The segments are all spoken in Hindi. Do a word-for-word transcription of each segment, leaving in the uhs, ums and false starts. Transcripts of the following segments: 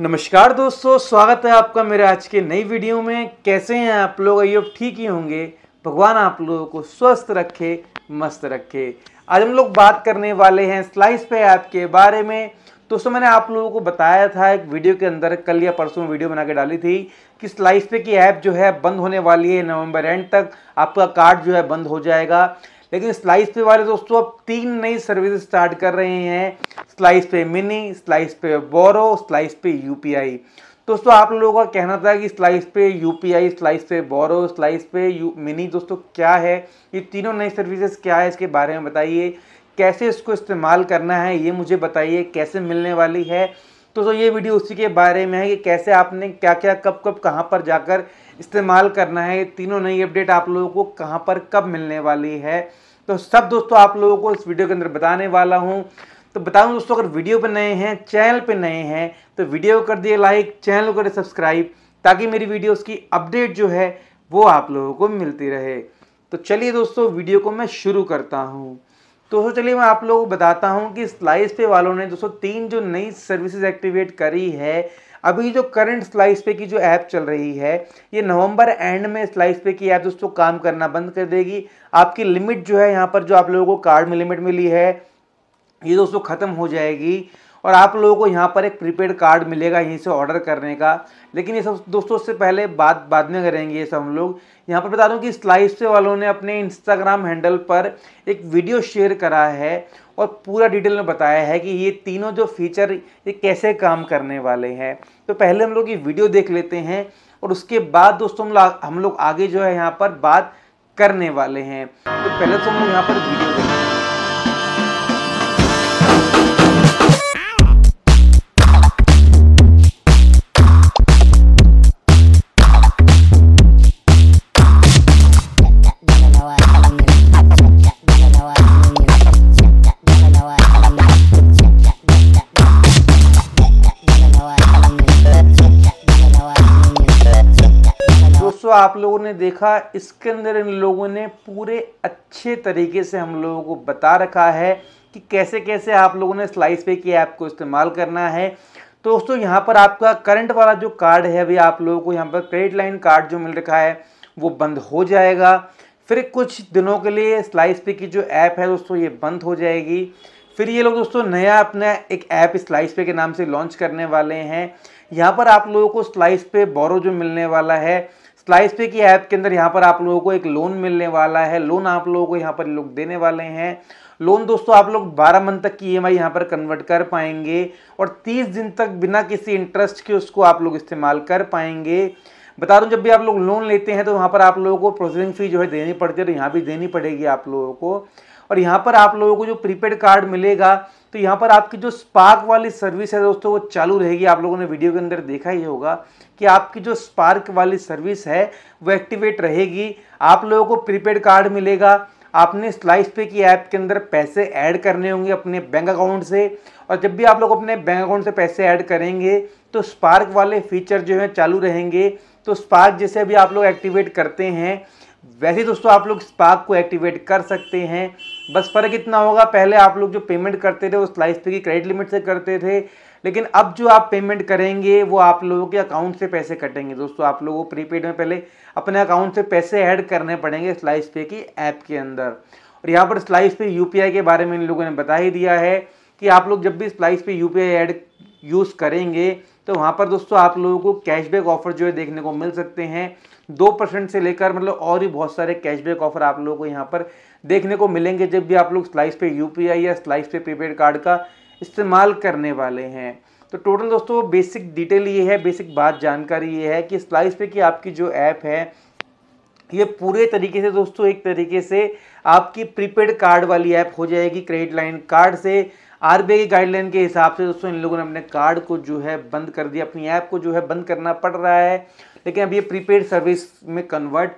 नमस्कार दोस्तों, स्वागत है आपका मेरे आज के नई वीडियो में। कैसे हैं आप लोग? आइए ठीक ही होंगे। भगवान आप लोगों को स्वस्थ रखे, मस्त रखे। आज हम लोग बात करने वाले हैं स्लाइस पे ऐप के बारे में। दोस्तों, मैंने आप लोगों को बताया था एक वीडियो के अंदर, कल या परसों वीडियो बना के डाली थी कि स्लाइस पे की ऐप जो है बंद होने वाली है। नवंबर एंड तक आपका कार्ड जो है बंद हो जाएगा। लेकिन स्लाइस पे वाले दोस्तों अब तीन नई सर्विस स्टार्ट कर रहे हैं, स्लाइस पे मिनी, स्लाइस पे बोरो, स्लाइस पे यूपीआई। दोस्तों, आप लोगों का कहना था कि स्लाइस पे यूपीआई, स्लाइस पे बोरो, स्लाइस पे मिनी दोस्तों क्या है, ये तीनों नई सर्विसेज क्या है, इसके बारे में बताइए। कैसे इसको इस्तेमाल करना है ये मुझे बताइए, कैसे मिलने वाली है। तो तो ये वीडियो उसी के बारे में है कि कैसे आपने क्या क्या कब कब कहां पर जाकर इस्तेमाल करना है। ये तीनों नई अपडेट आप लोगों को कहां पर कब मिलने वाली है, तो सब दोस्तों आप लोगों को इस वीडियो के अंदर बताने वाला हूं। तो बताऊं दोस्तों, अगर वीडियो पे नए हैं, चैनल पे नए हैं, तो वीडियो कर दिए लाइक, चैनल को कर सब्सक्राइब, ताकि मेरी वीडियोज़ की अपडेट जो है वो आप लोगों को मिलती रहे। तो चलिए दोस्तों, वीडियो को मैं शुरू करता हूँ। दोस्तों चलिए मैं आप लोगों को बताता हूं कि स्लाइस पे वालों ने दोस्तों तीन जो नई सर्विसेज एक्टिवेट करी है। अभी जो करंट स्लाइस पे की जो ऐप चल रही है, ये नवंबर एंड में स्लाइस पे की ऐप दोस्तों काम करना बंद कर देगी। आपकी लिमिट जो है, यहाँ पर जो आप लोगों को कार्ड में लिमिट मिली है, ये दोस्तों ख़त्म हो जाएगी और आप लोगों को यहाँ पर एक प्रीपेड कार्ड मिलेगा यहीं से ऑर्डर करने का। लेकिन ये सब दोस्तों उससे पहले बात बाद में करेंगे ये सब हम लोग। यहाँ पर बता दूँ कि स्लाइस पे वालों ने अपने इंस्टाग्राम हैंडल पर एक वीडियो शेयर करा है और पूरा डिटेल में बताया है कि ये तीनों जो फीचर ये कैसे काम करने वाले हैं। तो पहले हम लोग ये वीडियो देख लेते हैं और उसके बाद दोस्तों हम लोग आगे जो है यहाँ पर बात करने वाले हैं। तो पहले तो हम लोग यहाँ पर वीडियो देख लेते हैं। आप लोगों ने देखा, इसके अंदर इन लोगों ने पूरे अच्छे तरीके से हम लोगों को बता रखा है कि कैसे कैसे आप लोगों ने स्लाइस पे की ऐप को इस्तेमाल करना है। तो दोस्तों यहाँ पर आपका करंट वाला जो कार्ड है, अभी आप लोगों को यहाँ पर क्रेडिट लाइन कार्ड जो मिल रखा है वो बंद हो जाएगा। फिर कुछ दिनों के लिए स्लाइस पे की जो ऐप है दोस्तों ये बंद हो जाएगी। फिर ये लोग दोस्तों नया अपना एक ऐप स्लाइस पे के नाम से लॉन्च करने वाले हैं। यहाँ पर आप लोगों को स्लाइस पे बोरो जो मिलने वाला है, स्लाइस पे की ऐप के अंदर यहाँ पर आप लोगों को एक लोन मिलने वाला है। लोन आप लोगों को यहाँ पर लोग देने वाले हैं। लोन दोस्तों आप लोग बारह मंथ तक की ई एम आई यहाँ पर कन्वर्ट कर पाएंगे और तीस दिन तक बिना किसी इंटरेस्ट के उसको आप लोग इस्तेमाल कर पाएंगे। बता दूँ, जब भी आप लोग लोन लेते हैं तो वहाँ पर आप लोगों को प्रोसेसिंग फ़ी जो है देनी पड़ती है, तो यहाँ भी देनी पड़ेगी आप लोगों को। और यहाँ पर आप लोगों को जो प्रीपेड कार्ड मिलेगा, तो यहाँ पर आपकी जो स्पार्क वाली सर्विस है दोस्तों वो चालू रहेगी। आप लोगों ने वीडियो के अंदर देखा ही होगा कि आपकी जो स्पार्क वाली सर्विस है वो एक्टिवेट रहेगी। आप लोगों को प्रीपेड कार्ड मिलेगा, आपने स्लाइस पे की ऐप के अंदर पैसे ऐड करने होंगे अपने बैंक अकाउंट से, और जब भी आप लोग अपने बैंक अकाउंट से पैसे ऐड करेंगे तो स्पार्क वाले फीचर जो है चालू रहेंगे। तो स्पार्क जैसे अभी आप लोग एक्टिवेट करते हैं, वैसे दोस्तों आप लोग स्पार्क को एक्टिवेट कर सकते हैं। बस फ़र्क इतना होगा, पहले आप लोग जो पेमेंट करते थे वो स्लाइस पे की क्रेडिट लिमिट से करते थे, लेकिन अब जो आप पेमेंट करेंगे वो आप लोगों के अकाउंट से पैसे कटेंगे। दोस्तों आप लोगों को प्रीपेड में पहले अपने अकाउंट से पैसे ऐड करने पड़ेंगे स्लाइस पे की ऐप के अंदर। और यहाँ पर स्लाइस पे यूपीआई के बारे में इन लोगों ने बता ही दिया है कि आप लोग जब भी स्लाइस पे यूपीआई ऐड यूज़ करेंगे तो वहाँ पर दोस्तों आप लोगों को कैशबैक ऑफर जो है देखने को मिल सकते हैं। दो परसेंट से लेकर मतलब और भी बहुत सारे कैशबैक ऑफर आप लोगों को यहाँ पर देखने को मिलेंगे जब भी आप लोग स्लाइस पे यूपीआई या स्लाइस पे प्रीपेड कार्ड का इस्तेमाल करने वाले हैं। तो टोटल दोस्तों बेसिक डिटेल ये है, बेसिक बात जानकारी ये है कि स्लाइस पे की आपकी जो ऐप है ये पूरे तरीके से दोस्तों एक तरीके से आपकी प्रीपेड कार्ड वाली ऐप हो जाएगी। क्रेडिट लाइन कार्ड से आर बी आई की गाइडलाइन के हिसाब से दोस्तों इन लोगों ने अपने कार्ड को जो है बंद कर दिया, अपनी ऐप को जो है बंद करना पड़ रहा है, लेकिन अब ये प्रीपेड सर्विस में कन्वर्ट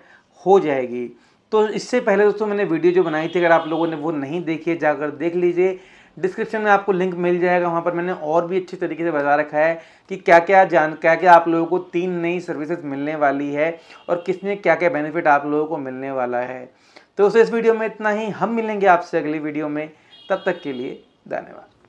हो जाएगी। तो इससे पहले दोस्तों मैंने वीडियो जो बनाई थी, अगर आप लोगों ने वो नहीं देखी है जाकर देख लीजिए, डिस्क्रिप्शन में आपको लिंक मिल जाएगा। वहाँ पर मैंने और भी अच्छे तरीके से बता रखा है कि क्या क्या जान क्या क्या आप लोगों को तीन नई सर्विसेज मिलने वाली है और किसमें क्या क्या बेनिफिट आप लोगों को मिलने वाला है। तो दोस्तों इस वीडियो में इतना ही, हम मिलेंगे आपसे अगली वीडियो में, तब तक के लिए धन्यवाद।